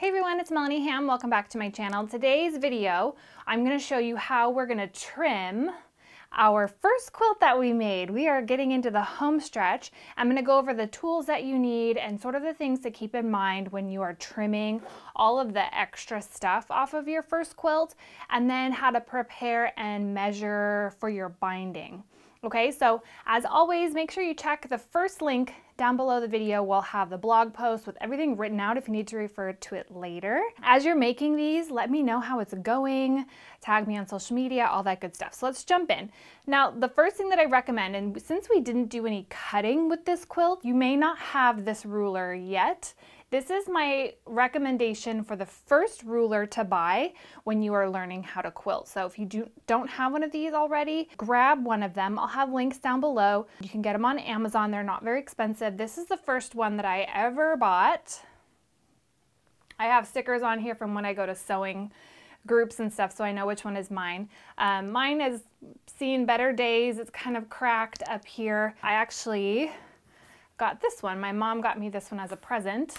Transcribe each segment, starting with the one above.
Hey everyone, it's Melanie Ham. Welcome back to my channel. In today's video, I'm going to show you how we're going to trim our first quilt that we made. We are getting into the home stretch. I'm going to go over the tools that you need and sort of the things to keep in mind when you are trimming all of the extra stuff off of your first quilt, and then how to prepare and measure for your binding. Okay, so as always, make sure you check the first link down below the video. We'll have the blog post with everything written out if you need to refer to it later. As you're making these, let me know how it's going. Tag me on social media, all that good stuff. So let's jump in. Now, the first thing that I recommend, and since we didn't do any cutting with this quilt, you may not have this ruler yet. This is my recommendation for the first ruler to buy when you are learning how to quilt. So if you don't have one of these already, grab one of them. I'll have links down below. You can get them on Amazon. They're not very expensive. This is the first one that I ever bought. I have stickers on here from when I go to sewing groups and stuff, so I know which one is mine. Mine has seen better days. It's kind of cracked up here. I actually got this one. My mom got me this one as a present.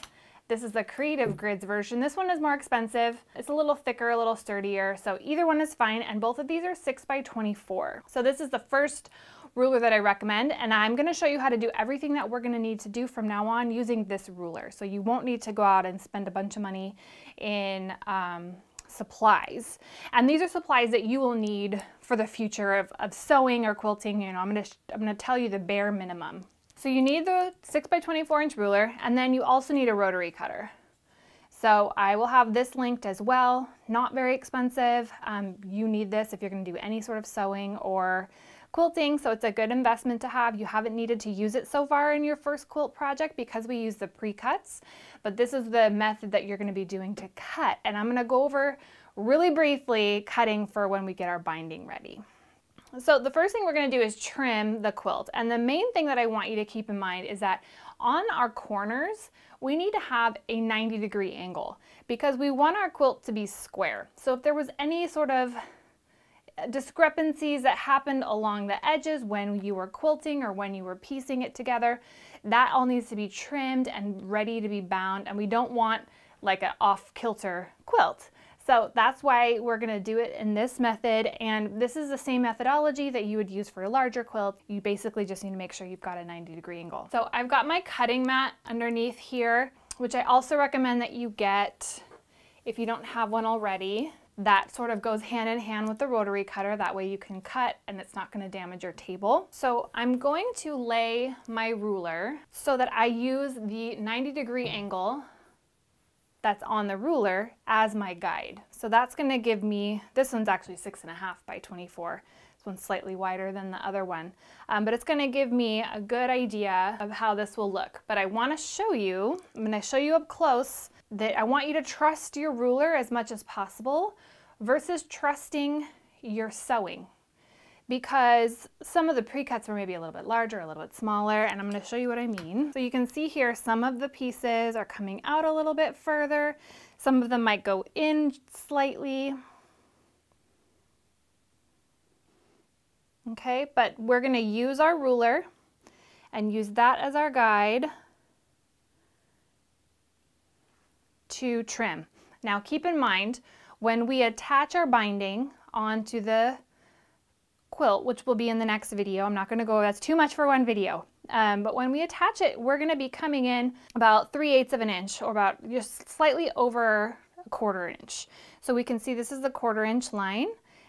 This is the Creative Grids version. This one is more expensive. It's a little thicker, a little sturdier. So either one is fine. And both of these are 6 by 24. So this is the first ruler that I recommend. And I'm going to show you how to do everything that we're going to need to do from now on using this ruler. So you won't need to go out and spend a bunch of money in supplies. And these are supplies that you will need for the future of sewing or quilting. You know, I'm going to tell you the bare minimum. So you need the 6 by 24 inch ruler, and then you also need a rotary cutter. So I will have this linked as well. Not very expensive. You need this if you're going to do any sort of sewing or quilting, so it's a good investment to have. You haven't needed to use it so far in your first quilt project because we use the pre-cuts, but this is the method that you're going to be doing to cut. And I'm going to go over really briefly cutting for when we get our binding ready. So the first thing we're going to do is trim the quilt, and the main thing that I want you to keep in mind is that on our corners, we need to have a 90-degree angle because we want our quilt to be square. So if there was any sort of discrepancies that happened along the edges when you were quilting or when you were piecing it together, that all needs to be trimmed and ready to be bound, and we don't want like an off-kilter quilt. So that's why we're going to do it in this method, and this is the same methodology that you would use for a larger quilt. You basically just need to make sure you've got a 90-degree angle. So I've got my cutting mat underneath here, which I also recommend that you get if you don't have one already. That sort of goes hand in hand with the rotary cutter. That way you can cut and it's not going to damage your table. So I'm going to lay my ruler so that I use the 90-degree angle that's on the ruler as my guide. So that's gonna give me, this one's actually 6.5 by 24. This one's slightly wider than the other one, but it's gonna give me a good idea of how this will look. But I wanna show you, I'm gonna show you up close that I want you to trust your ruler as much as possible versus trusting your sewing, because some of the pre-cuts were maybe a little bit larger, a little bit smaller, and I'm going to show you what I mean. So you can see here some of the pieces are coming out a little bit further. Some of them might go in slightly. Okay, but we're going to use our ruler and use that as our guide to trim. Now keep in mind, when we attach our binding onto the quilt, which will be in the next video. I'm not going to go, that's too much for one video. But when we attach it, we're going to be coming in about 3/8 of an inch, or about just slightly over a 1/4 inch. So we can see this is the 1/4 inch line.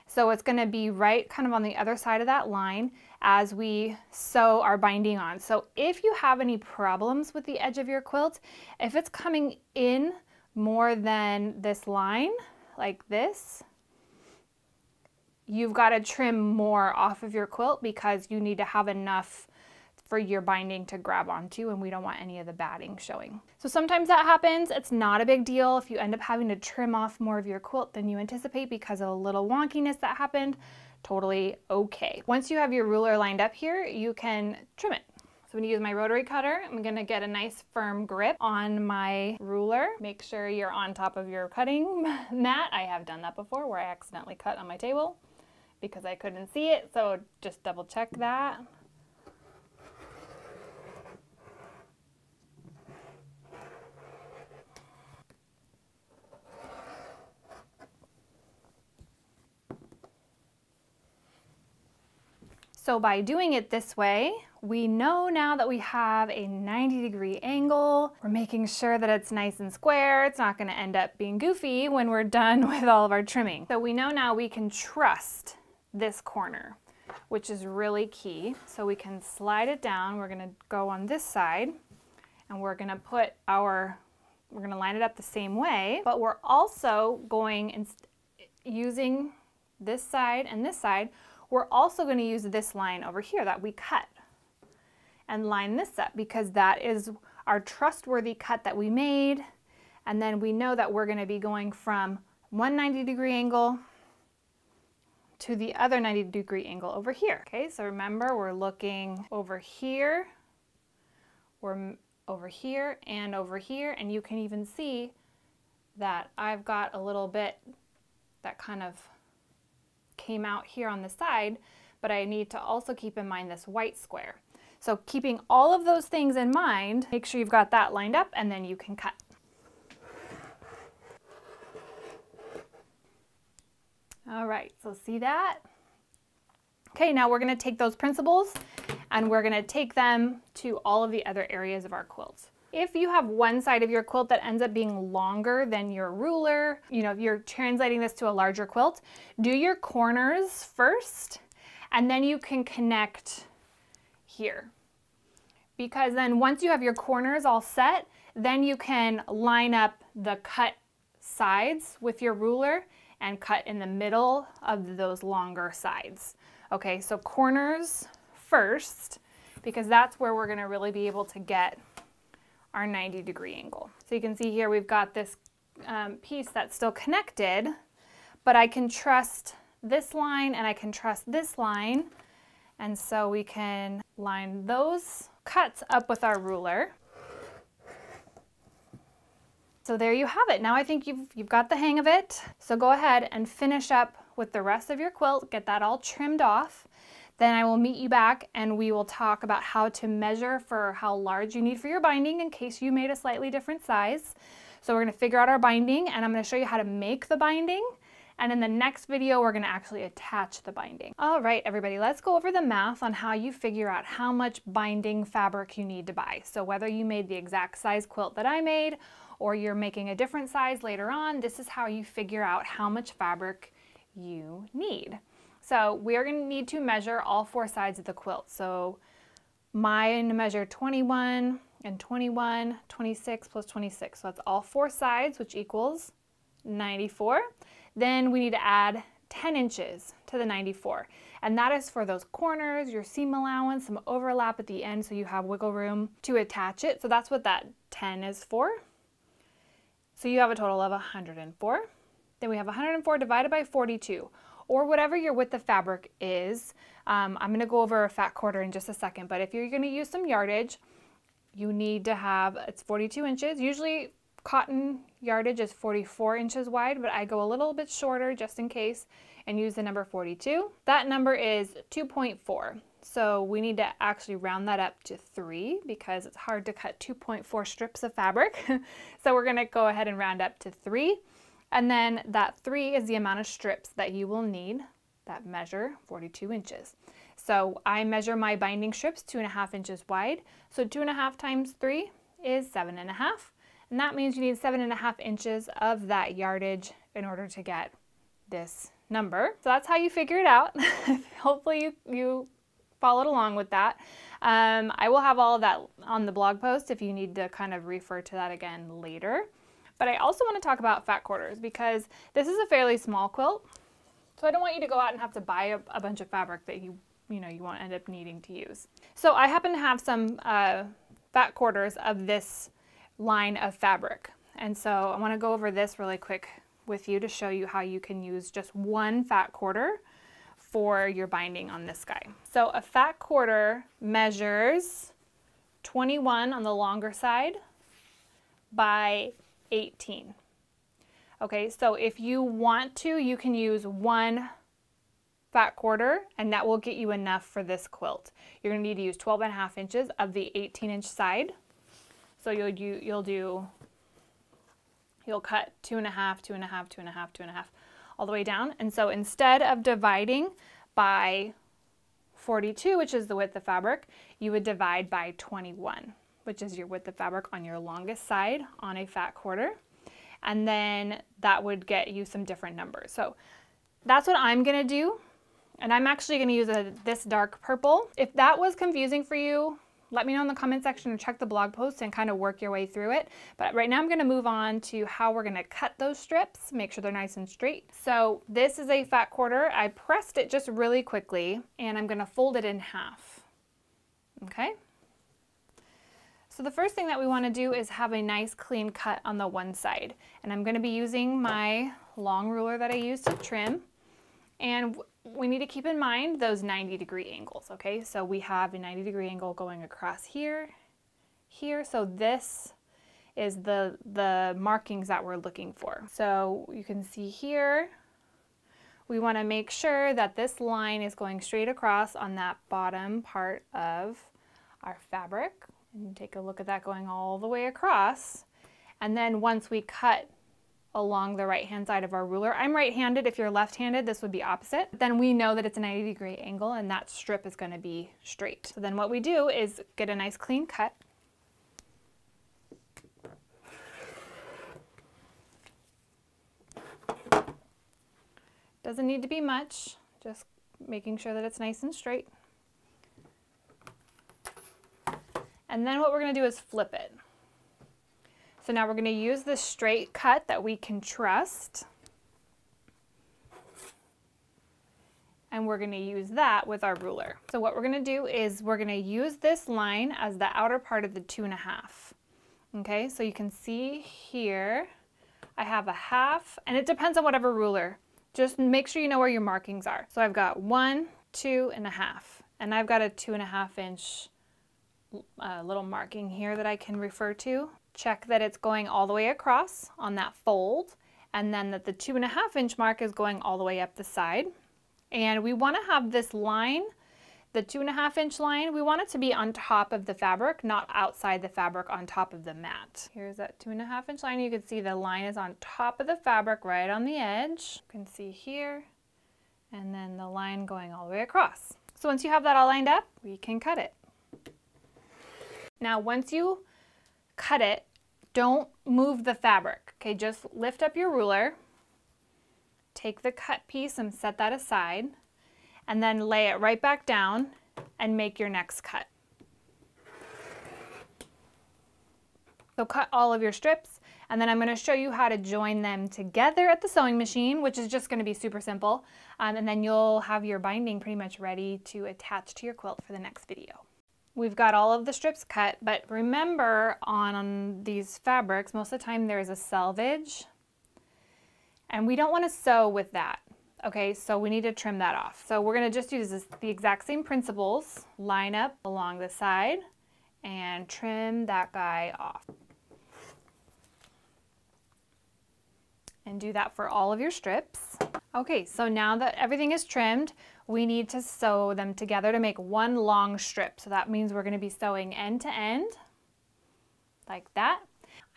So it's going to be right kind of on the other side of that line as we sew our binding on. So if you have any problems with the edge of your quilt, if it's coming in more than this line, like this, you've got to trim more off of your quilt because you need to have enough for your binding to grab onto, and we don't want any of the batting showing. So sometimes that happens. It's not a big deal if you end up having to trim off more of your quilt than you anticipate because of a little wonkiness that happened. Totally okay. Once you have your ruler lined up here, you can trim it. So I'm going to use my rotary cutter. I'm going to get a nice firm grip on my ruler. Make sure you're on top of your cutting mat. I have done that before where I accidentally cut on my table because I couldn't see it, so just double check that. So by doing it this way, we know now that we have a 90-degree angle. We're making sure that it's nice and square. It's not gonna end up being goofy when we're done with all of our trimming. So we know now we can trust this corner, which is really key. So we can slide it down. We're gonna go on this side and we're gonna line it up the same way, but we're also going and using this side and this side. We're also going to use this line over here that we cut and line this up, because that is our trustworthy cut that we made. And then we know that we're going to be going from one 90-degree angle to the other 90-degree angle over here. Okay, so remember, we're looking over here, we're over here and over here, and you can even see that I've got a little bit that kind of came out here on the side, but I need to also keep in mind this white square. So keeping all of those things in mind, make sure you've got that lined up and then you can cut. All right, so see that? Okay, now we're gonna take those principles and we're gonna take them to all of the other areas of our quilts. If you have one side of your quilt that ends up being longer than your ruler, you know, if you're translating this to a larger quilt, do your corners first, and then you can connect here. Because then once you have your corners all set, then you can line up the cut sides with your ruler and cut in the middle of those longer sides. Okay, so corners first, because that's where we're gonna really be able to get our 90-degree angle. So you can see here we've got this piece that's still connected, but I can trust this line and I can trust this line, and so we can line those cuts up with our ruler. So there you have it. Now I think you've got the hang of it. So go ahead and finish up with the rest of your quilt, get that all trimmed off. Then I will meet you back and we will talk about how to measure for how large you need for your binding in case you made a slightly different size. So we're going to figure out our binding, and I'm going to show you how to make the binding. And in the next video, we're going to actually attach the binding. All right, everybody, let's go over the math on how you figure out how much binding fabric you need to buy. So whether you made the exact size quilt that I made or you're making a different size later on, this is how you figure out how much fabric you need. So we're going to need to measure all four sides of the quilt. So mine measure 21 and 21, 26 plus 26. So that's all four sides, which equals 94. Then we need to add 10 inches to the 94. And that is for those corners, your seam allowance, some overlap at the end so you have wiggle room to attach it. So that's what that 10 is for. So you have a total of 104. Then we have 104 divided by 42. Or whatever your width of fabric is. I'm going to go over a fat quarter in just a second, but if you're going to use some yardage, you need to have, it's 42 inches. Usually cotton yardage is 44 inches wide, but I go a little bit shorter just in case and use the number 42. That number is 2.4. So we need to actually round that up to 3 because it's hard to cut 2.4 strips of fabric. So we're going to go ahead and round up to 3. And then that 3 is the amount of strips that you will need that measure 42 inches. So I measure my binding strips 2.5 inches wide. So 2.5 times 3 is 7.5. And that means you need 7.5 inches of that yardage in order to get this number. So that's how you figure it out. Hopefully you followed along with that. I will have all of that on the blog post if you need to kind of refer to that again later. But I also want to talk about fat quarters because this is a fairly small quilt. So I don't want you to go out and have to buy a bunch of fabric that you won't end up needing to use. So I happen to have some fat quarters of this line of fabric. And so I want to go over this really quick with you to show you how you can use just one fat quarter for your binding on this guy. So a fat quarter measures 21 on the longer side by 18. Okay, so if you want to, you can use one fat quarter and that will get you enough for this quilt. You're going to need to use 12.5 inches of the 18-inch side. So you'll cut 2.5, 2.5, 2.5, 2.5 all the way down. And so instead of dividing by 42, which is the width of fabric, you would divide by 21, which is your width of fabric on your longest side on a fat quarter. And then that would get you some different numbers. So that's what I'm gonna do. And I'm actually gonna use this dark purple. If that was confusing for you, let me know in the comment section and check the blog post and kind of work your way through it. But right now I'm gonna move on to how we're gonna cut those strips, make sure they're nice and straight. So this is a fat quarter. I pressed it just really quickly and I'm gonna fold it in half, okay? So the first thing that we wanna do is have a nice clean cut on the one side. And I'm gonna be using my long ruler that I use to trim. And we need to keep in mind those 90-degree angles, okay? So we have a 90-degree angle going across here, here. So this is the markings that we're looking for. So you can see here, we want to make sure that this line is going straight across on that bottom part of our fabric. And take a look at that going all the way across. And then once we cut along the right-hand side of our ruler. I'm right-handed. If you're left-handed, this would be opposite. Then we know that it's a 90-degree angle and that strip is gonna be straight. So then what we do is get a nice clean cut. Doesn't need to be much, just making sure that it's nice and straight. And then what we're gonna do is flip it. So now we're going to use this straight cut that we can trust, and we're going to use that with our ruler. So what we're going to do is we're going to use this line as the outer part of the 2.5. Okay, so you can see here I have a half, and it depends on whatever ruler. Just make sure you know where your markings are. So I've got 1, 2.5, and I've got a 2.5 inch little marking here that I can refer to. Check that it's going all the way across on that fold, and then that the 2.5 inch mark is going all the way up the side. And we want to have this line, the 2.5 inch line, we want it to be on top of the fabric, not outside the fabric on top of the mat. Here's that 2.5 inch line. You can see the line is on top of the fabric right on the edge. You can see here, and then the line going all the way across. So once you have that all lined up, we can cut it. Now once you cut it, don't move the fabric, okay? Just lift up your ruler, take the cut piece and set that aside, and then lay it right back down and make your next cut. So cut all of your strips, and then I'm going to show you how to join them together at the sewing machine, which is just going to be super simple, and then you'll have your binding pretty much ready to attach to your quilt for the next video. We've got all of the strips cut, but remember on these fabrics, most of the time there is a selvage, and we don't want to sew with that, okay? So we need to trim that off. So we're going to just use the exact same principles. Line up along the side and trim that guy off. And do that for all of your strips. Okay, so now that everything is trimmed, we need to sew them together to make one long strip. So that means we're going to be sewing end to end, like that.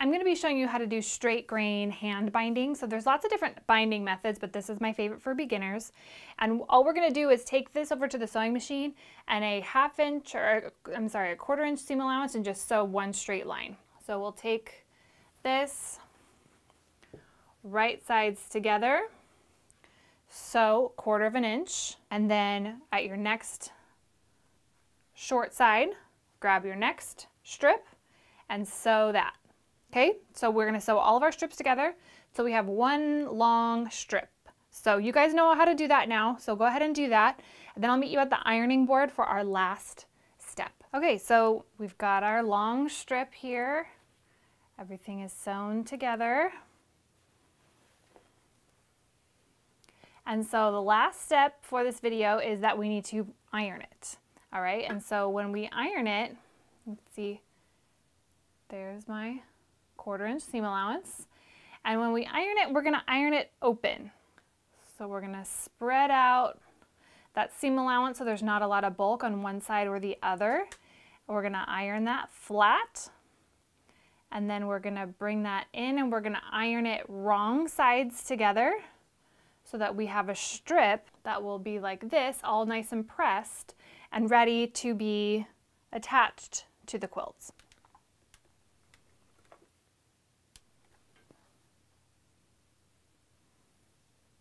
I'm going to be showing you how to do straight grain hand binding. So there's lots of different binding methods, but this is my favorite for beginners. And all we're going to do is take this over to the sewing machine and a 1/4 inch seam allowance and just sew one straight line. So we'll take this, right sides together, sew 1/4 inch, and then at your next short side, grab your next strip and sew that. Okay, so we're going to sew all of our strips together so we have one long strip. So you guys know how to do that now, so go ahead and do that, and then I'll meet you at the ironing board for our last step. Okay, so we've got our long strip here, everything is sewn together. And so the last step for this video is that we need to iron it, all right? And so when we iron it, let's see, there's my 1/4 inch seam allowance. And when we iron it, we're gonna iron it open. So we're gonna spread out that seam allowance so there's not a lot of bulk on one side or the other. We're gonna iron that flat, and then we're gonna bring that in and we're gonna iron it wrong sides together, so that we have a strip that will be like this, all nice and pressed, and ready to be attached to the quilts.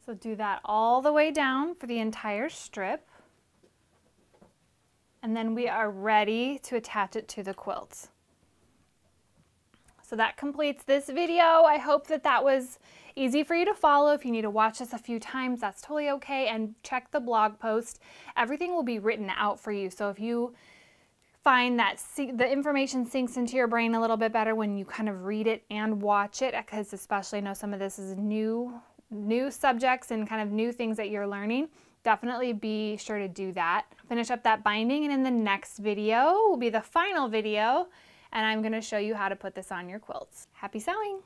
So do that all the way down for the entire strip, and then we are ready to attach it to the quilts. So that completes this video. I hope that that was easy for you to follow. If you need to watch this a few times, that's totally okay, and check the blog post. Everything will be written out for you, so if you find that the information sinks into your brain a little bit better when you kind of read it and watch it, because especially I know some of this is new subjects and kind of new things that you're learning, definitely be sure to do that. Finish up that binding, and in the next video will be the final video, and I'm going to show you how to put this on your quilts. Happy sewing!